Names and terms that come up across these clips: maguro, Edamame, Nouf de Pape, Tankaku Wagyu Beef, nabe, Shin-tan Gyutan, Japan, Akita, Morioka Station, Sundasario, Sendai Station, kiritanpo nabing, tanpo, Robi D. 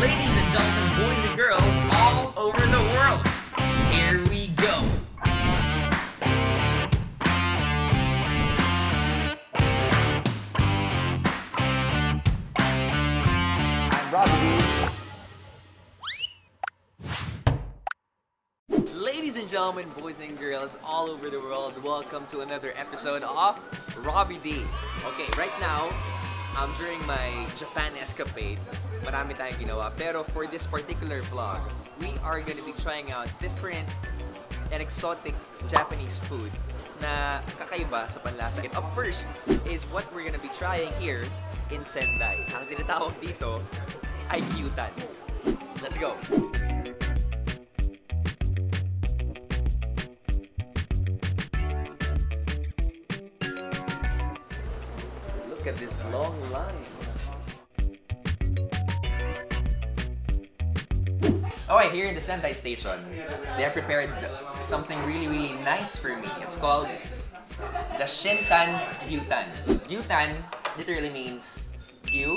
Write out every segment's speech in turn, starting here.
ladies and gentlemen, boys and girls, all over the world. Here we go. I'm Robi. Ladies and gentlemen, boys and girls, all over the world, welcome to another episode of Robi D. Okay, right now, during my Japan escapade, marami tayong ginawa. Pero for this particular vlog, we are gonna be trying out different and exotic Japanese food na kakaiba sa panlasa. And up first is what we're gonna be trying here in Sendai. Ang tinatawag dito ay gyutan. Let's go! Look at this long line. Oh, right, here in the Sendai Station, they have prepared something really, really nice for me. It's called the Shin-tan Gyutan. Gyutan literally means gyu,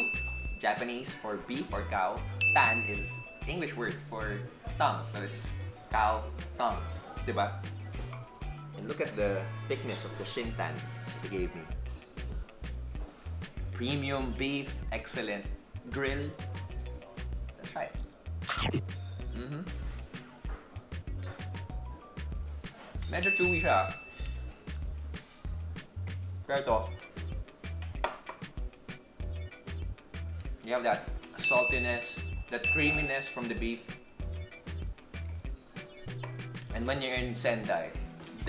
Japanese for beef or cow. Tan is English word for tongue, so it's cow tongue, diba? And look at the thickness of the Shin-tan they gave me. Premium beef, excellent grill. Let's try it. Medyo chewy siya. Pero ito. You have that saltiness, that creaminess from the beef. And when you're in Sendai,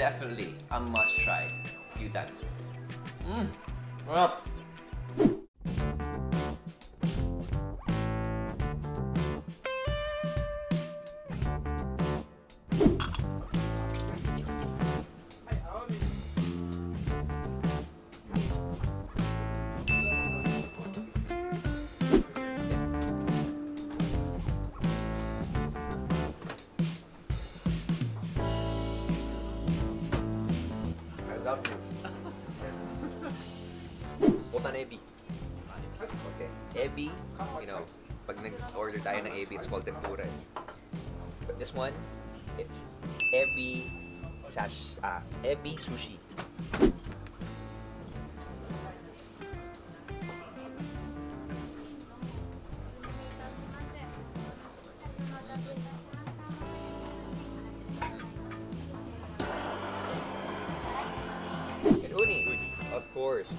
definitely a must try. Gyutan. What up? Ebi. Okay. Ebi, you know, pag nag-order tayo ng ebi, it's called tempura. But this one, it's ebi sash, ebi sushi.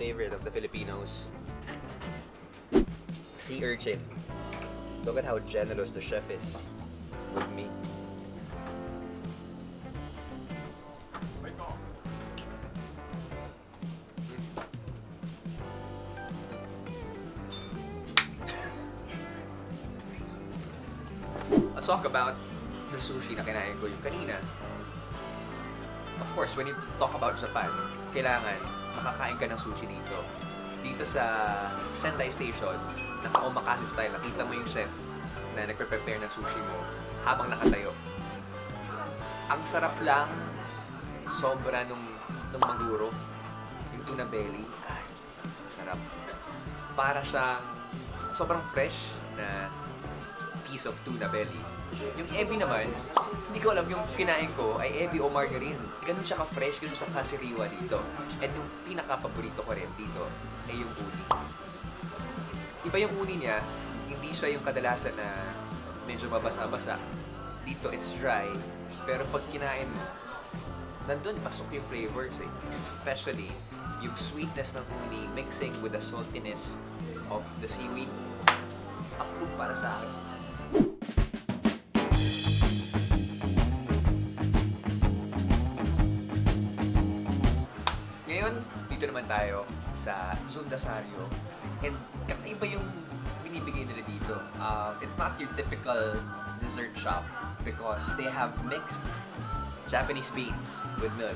Favorite of the Filipinos, sea urchin. Look at how generous the chef is with me. Let's talk about the sushi na kinain ko yung kanina. Of course, when you talk about Japan, kailangan makakain ka ng sushi dito. Dito sa Sendai Station, naka-omakase style, nakita mo yung chef na nagpre-prepare ng sushi mo habang nakatayo. Ang sarap lang, sobra nung maguro, yung tuna belly. Ay, sarap. Para siyang sobrang fresh na piece of tuna belly. Yung ebi naman, hindi ko alam yung kinain ko ay ebi o margarine. Ganun siya ka-fresh, ganun siya ka-sariwa dito. At yung pinaka-paborito ko rin dito ay yung uni. Iba yung uni niya, hindi siya yung kadalasan na medyo mabasa-basa. Dito it's dry, pero pag kinain mo, nandun pasok yung flavors eh. Especially yung sweetness ng uni mixing with the saltiness of the seaweed. Approve para sa akin. Dito naman tayo sa Sundasario, and kakaiba yung binibigay nila dito. It's not your typical dessert shop because they have mixed Japanese beans with milk.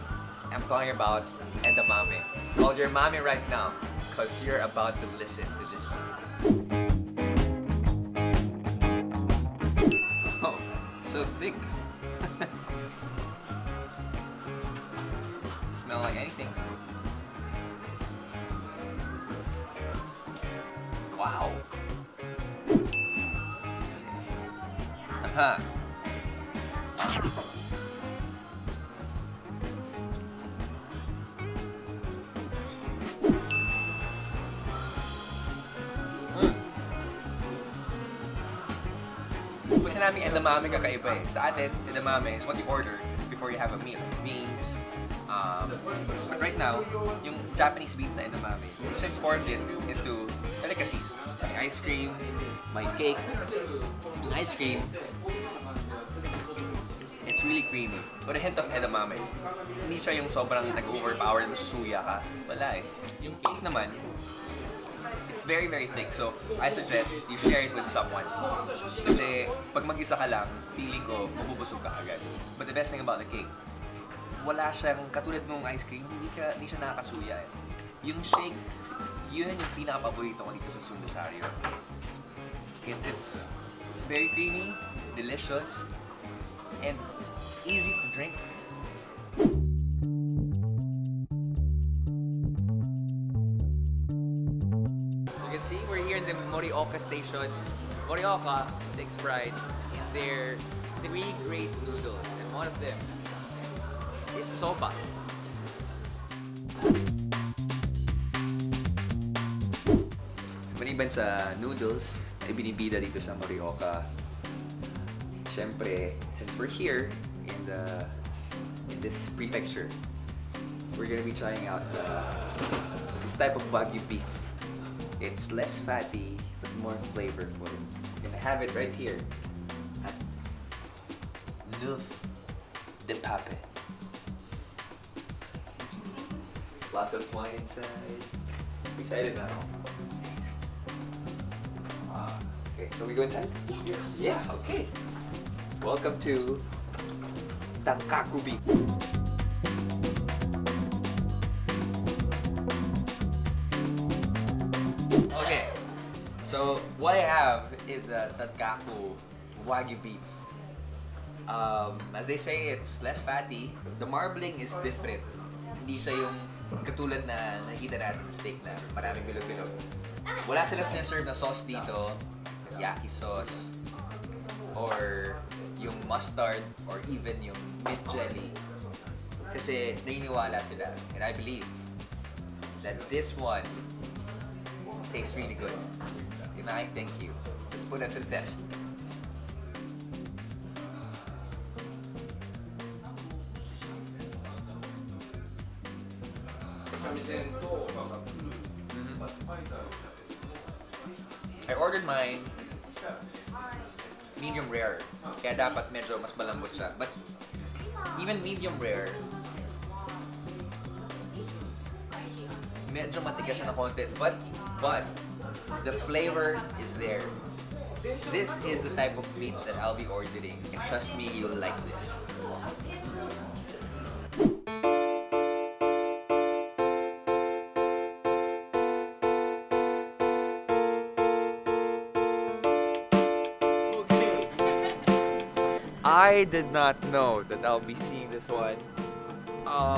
I'm talking about edamame. Call your mommy right now because you're about to listen to this video. Oh, so thick. Smell like anything. Wow! Huh. Kasi namin edamame kakaiba eh. Sa atin, edamame is what you order before you have a meal. Beans, but right now, yung Japanese beans na edamame, we transformed it into delicacies. May ice cream, may cake, yung ice cream, it's really creamy. With a hint of edamame. Hindi siya yung sobrang nag-overpower, masusuya ka. Wala eh. Yung cake naman, it's very, very thick, so I suggest you share it with someone. Kasi pag mag-isa ka lang, feeling ko mabubusog ka agad. But the best thing about the cake, wala siyang katulad ng ice cream, hindi siya nakakasuya. Eh. Yung shake, yun yung pinaka-paborito ko dito sa Sundasario. It's very creamy, delicious, and easy to drink. We're here in the Morioka Station. Morioka takes pride in their 3 great noodles, and one of them is soba. Maliban sa noodles na ibinibida dito sa Morioka, syempre, since we're here in this prefecture, we're gonna be trying out this type of wagyu beef. It's less fatty, but more flavorful. And I have it right here at Nouf de Pape. Lots of wine inside. I'm excited now. Okay, can we go inside? Yes. Yeah, okay. Welcome to Tankaku Wagyu Beef. So what I have is the Tankaku Wagyu Beef. As they say, it's less fatty. The marbling is different. Hindi siya yung katulad na nakikita natin na steak na maraming bilog-bilog. Wala silang sinaserve na sauce dito. Yaki sauce, or yung mustard, or even yung mint jelly. Kasi naniniwala sila. And I believe that this one tastes really good. I thank you. Let's put that to the test. I ordered mine medium rare. Kaya dapat medyo mas malambot siya. But even medium rare, medyo matigas siya na konti. But the flavor is there. This is the type of meat that I'll be ordering, and trust me, you'll like this. I did not know that I'll be seeing this one.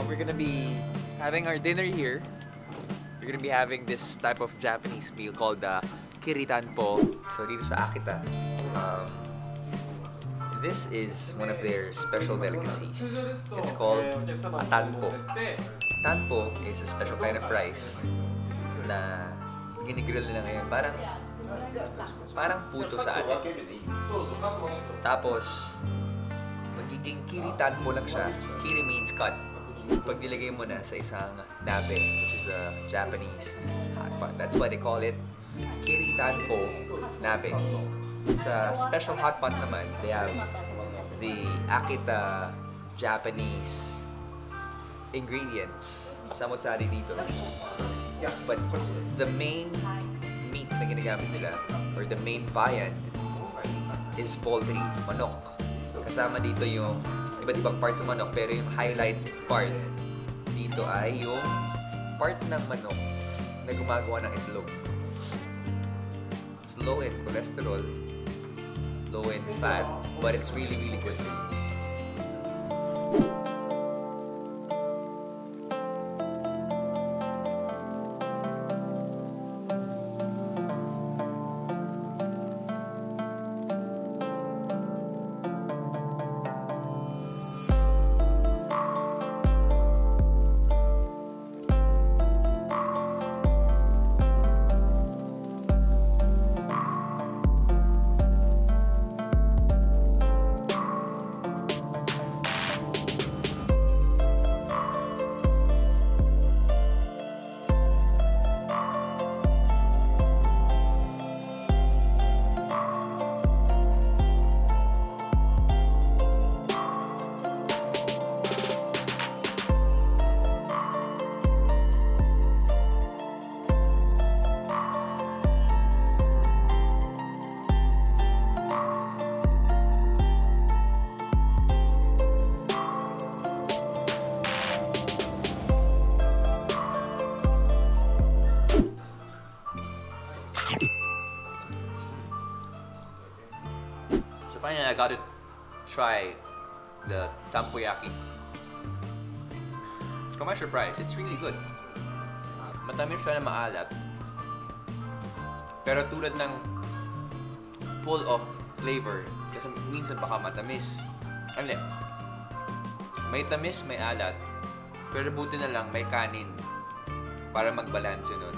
We're gonna be having our dinner here. We're gonna be having this type of Japanese meal called the kiritanpo. So dito sa Akita, this is one of their special delicacies. It's called a tanpo. Tanpo is a special kind of rice na ginigrill nila ngayon. Parang puto sa atin. Tapos, magiging kiritanpo lang siya. Kiri means cut. Pag nilagay mo na sa isang nabe, which is a Japanese hot pot. That's why they call it kiritanpo nabing. Sa special hot pot naman, they have the Akita Japanese ingredients. Samotsari dito. But the main meat na ginagamit nila, or the main viand, is poultry, manok. Kasama dito yung iba't ibang parts ng manok, pero yung highlight part dito ay yung part ng manok na gumagawa ng itlog. It's low in cholesterol, low in fat, but it's really, really good for you. So finally I got to try the tampoyaki. To my surprise, it's really good. Matamis siya na maalat. Pero tulad ng full of flavor, kasi minsan baka matamis. Ano, may tamis, may alat. Pero buti na lang may kanin para magbalanse nun.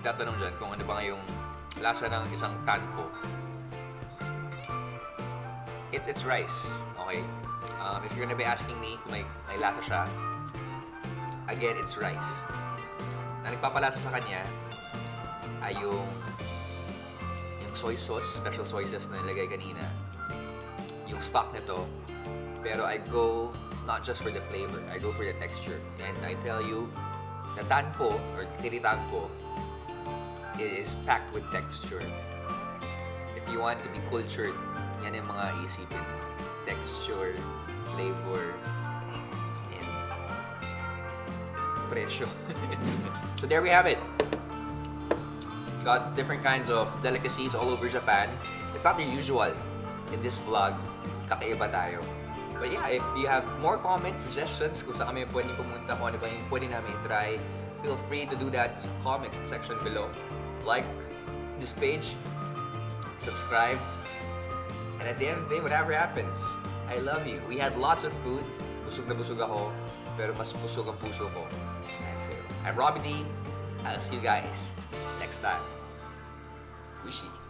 Nagtatanong dyan kung ano ba yung lasa ng isang tanpo. It's rice, okay? If you're gonna be asking me kung may lasa siya, again, it's rice. Na nagpapalasa sa kanya ay yung soy sauce, special soy sauce na nilagay kanina. Yung stock nito, pero I go not just for the flavor, I go for the texture. And I tell you, the tanpo or kiritanpo is packed with texture. If you want to be cultured, yan yung mga isipin. Texture, flavor, and presyo. So there we have it. Got different kinds of delicacies all over Japan. It's not the usual in this vlog. Kakaiba tayo. But yeah, if you have more comments, suggestions, kung saan kami pwedeng pumunta, kung ano ba yung pwede namin try, feel free to do that in the comment section below. Like this page, subscribe, and at the end of the day, whatever happens, I love you. We had lots of food. Busog na busog ako, pero mas busog ang puso ko. That's it. I'm Robi D. I'll see you guys next time. Wishy.